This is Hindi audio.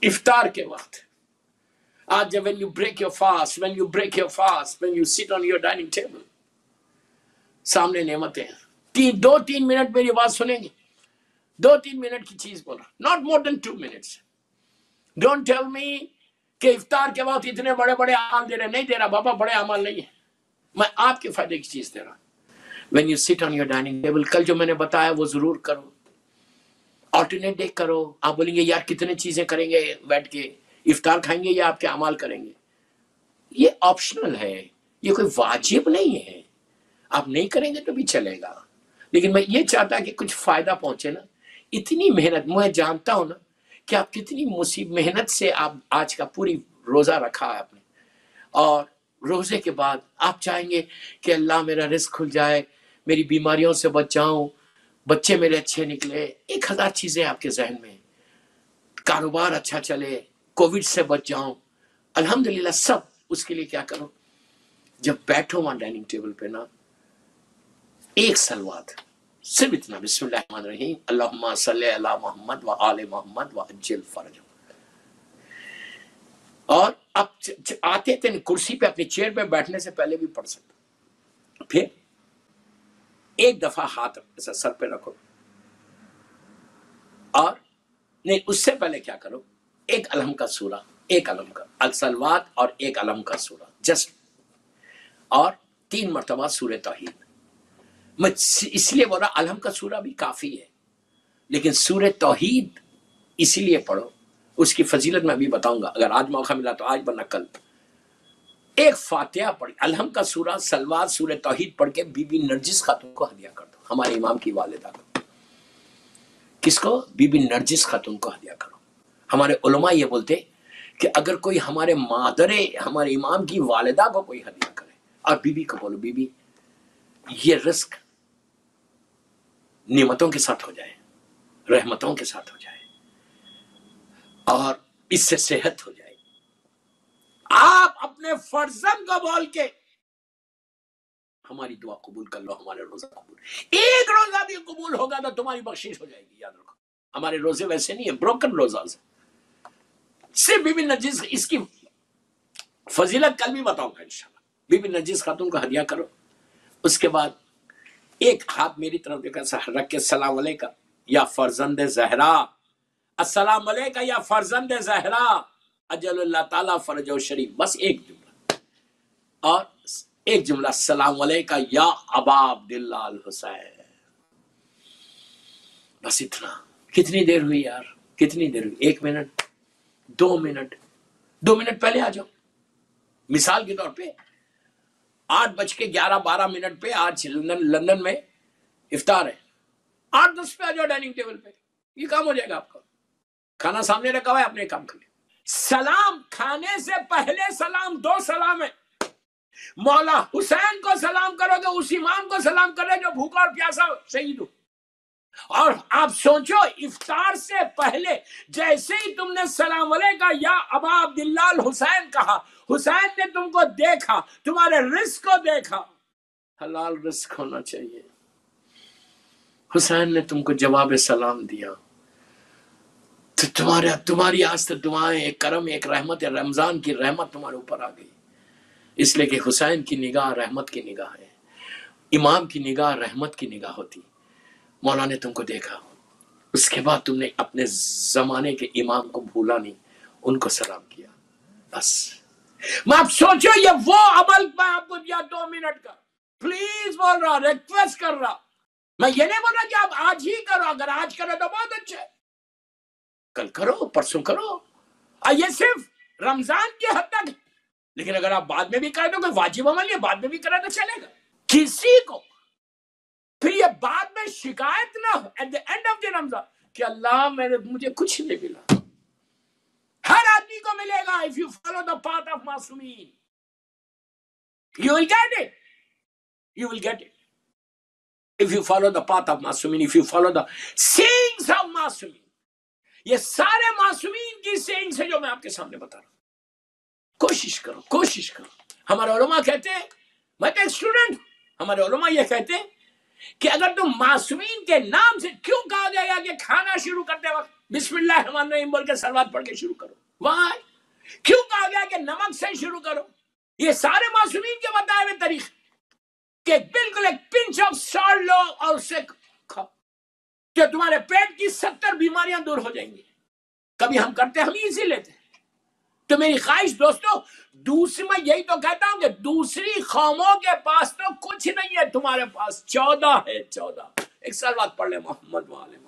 iftar ke waqt, aaj when you break your fast, when you break your fast, when you sit on your dining table, सामने नेमतें हैं, दो तीन मिनट मेरी बात सुनेंगे, दो तीन मिनट की चीज बोला, not more than 2 minutes. Don't tell me कि इफ्तार के वक्त इतने बड़े बड़े आमाल दे रहे, नहीं दे रहा बाबा, बड़े आमाल नहीं है, मैं आपके फायदे की चीज दे रहा हूँ. When you sit on your dining table, कल जो मैंने बताया वो जरूर करो, ऑल्टरनेट डे करो. आप बोलेंगे यार कितने चीजें करेंगे बैठ के, इफ्तार खाएंगे या आपके अमाल करेंगे. ये ऑप्शनल है, ये कोई वाजिब नहीं है, आप नहीं करेंगे तो भी चलेगा. लेकिन मैं ये चाहता कि कुछ फायदा पहुंचे ना. इतनी मेहनत, मैं जानता हूं ना कि आप कितनी मेहनत से आप आज का पूरी रोजा रखा है आपने, और रोजे के बाद आप चाहेंगे कि अल्लाह मेरा रिस्क खुल जाए, मेरी बीमारियों से बच जाऊं, बच्चे मेरे अच्छे निकले, 1000 चीजें आपके जहन में, कारोबार अच्छा चले, कोविड से बच जाऊं, अल्हम्दुलिल्लाह सब. उसके लिए क्या करो, जब बैठो वहां डाइनिंग टेबल पे ना, एक सलवात, सिर्फ इतना, बिस्मिल्लाहिर्रहमानिर्रहीम, अल्लाहुम्मा सल्ले अला मोहम्मद व आले मोहम्मद व अज्जिल फरज. और अब आते थे कुर्सी पे, अपनी चेयर पे बैठने से पहले भी पढ़ सकते. फिर एक दफा हाथ ऐसा सर पे रखो, और नहीं उससे पहले क्या करो, एक अलम का सूरा, एक अलम का अलसलवात और एक अलम का सूरा जस्ट, और 3 मरतबा सूरे तौहीद. मैं इसलिए बोला अलम का सूरा भी काफी है, लेकिन सूरे तौहीद इसीलिए पढ़ो, उसकी फजीलत मैं अभी बताऊंगा. अगर आज मौका मिला तो आज वरना कल. एक फातिहा पढ़ी, अलहम का सूरा, सलवात, सूरे तौहीद पढ़ के बीबी नरगिस खातून को हदिया कर दो, हमारे इमाम की वालिदा को. किसको? बीबी नरगिस खातून को हदिया करो. हमारे उलमा ये बोलते कि अगर कोई हमारे मादरे, हमारे इमाम की वालिदा को कोई हदिया करे, और बीबी को बोलो बीबी ये रिस्क नेमतों के साथ हो जाए, रहमतों के साथ हो जाए, और इससे सेहत हो जाए. आप अपने फर्जन को बोल के हमारी दुआ कबूल कर लो, हमारे रोजा कबूल. एक रोजा भी कबूल होगा तो तुम्हारी बख्शीश हो जाएगी. याद रखो, हमारे रोजे वैसे नहीं है, ब्रोकन रोजा से. सिर्फ बीबी नरगिस, इसकी फजीलत कल भी बताऊंगा इंशाल्लाह. बीबी नरगिस खातून को हदिया करो. उसके बाद एक हाथ मेरी तरफ देखा रख के, सलाम अलैका या फरजंदे ज़हरा, अस्सलाम अलैका या फरजंदे ज़हरा, अजलुल्लाह ताला फरजो शरीफ. बस एक जुमला, और एक जुमला सलाम अलैका या अबा अब्दुल्लाह अल हुसैन. बस इतना. कितनी देर हुई यार, कितनी देर हुई? 1 मिनट, 2 मिनट. 2 मिनट पहले आ जाओ. मिसाल के तौर पे 8:11-12 मिनट पे आज लंदन में इफ्तार है, 8-10 पे आ जाओ डाइनिंग टेबल पे, ये काम हो जाएगा आपका. खाना सामने रखा हुआ है, अपने काम कर ले. सलाम, खाने से पहले सलाम, 2 सलाम है. मौला हुसैन को सलाम करोगे, उस इमाम को सलाम करे जो भूखा और प्यासा शहीद हो. और आप सोचो इफ्तार से पहले जैसे ही तुमने सलाम अलैका या अबा अब्दुल्लाह अल हुसैन कहा, हुसैन ने तुमको देखा, तुम्हारे रिस्क को देखा. हलाल रिस्क होना चाहिए. हुसैन ने तुमको जवाब सलाम दिया तो तुम्हारी आज तक दुआएं, एक करम, एक रहमत, रमजान की रहमत तुम्हारे ऊपर आ गई. इसलिए कि हुसैन की निगाह रहमत की निगाह है, इमाम की निगाह रहमत की निगाह होती. मौला ने तुमको देखा. उसके बाद तुमने अपने जमाने के इमाम को भूला नहीं, उनको सलाम किया. बस मैं, आप सोचो ये वो अमल मैं आपको दिया 2 मिनट का. प्लीज बोल रहा, रिक्वेस्ट कर रहा, मैं ये नहीं बोल रहा कि आप आज ही करो. अगर आज करो तो बहुत अच्छा है, कल करो, परसों करो, और ये सिर्फ रमजान की हद तक. लेकिन अगर आप बाद में भी करें तो कोई वाजिब अमल है, बाद में भी करें तो चलेगा. किसी को फिर ये बाद में शिकायत ना हो at the end of the Ramzan कि अल्लाह मुझे कुछ नहीं मिला. हर आदमी को मिलेगा. If you follow the path of मासूमीन you will get it, you will get it. If you follow the path of मासूमीन, if you follow the sayings of मासूमीन, ये सारे मासूमीन की सेइंग्स है जो मैं आपके सामने बता रहा हूं. कोशिश करो, कोशिश करो. हमारे उलमा कहते हैं, मैं तो एक स्टूडेंट, हमारे उलमा ये कहते हैं कि अगर तुम मासूमीन के नाम से क्यों कहा जाएगा कि खाना शुरू करते वक्त बिस्मिल्लाहिर्रहमानिर्रहीम बोल के सलवात पढ़ के शुरू करो, वहां क्यों कहा गया कि नमक से शुरू करो। ये सारे मासूमीन के बताए हुए तरीके कि बिल्कुल एक पिंच ऑफ सॉल्ट लो और उससे खाओ कि तुम्हारे पेट की 70 बीमारियां दूर हो जाएंगी। कभी हम करते हम इजी लेते हैं। तो मेरी ख्वाहिश दोस्तों दूसरी, मैं यही तो कहता हूं कि दूसरी कौमों के पास तो कुछ नहीं है, तुम्हारे पास 14 है। 14 एक सलवात पढ़ ले मोहम्मद वाले।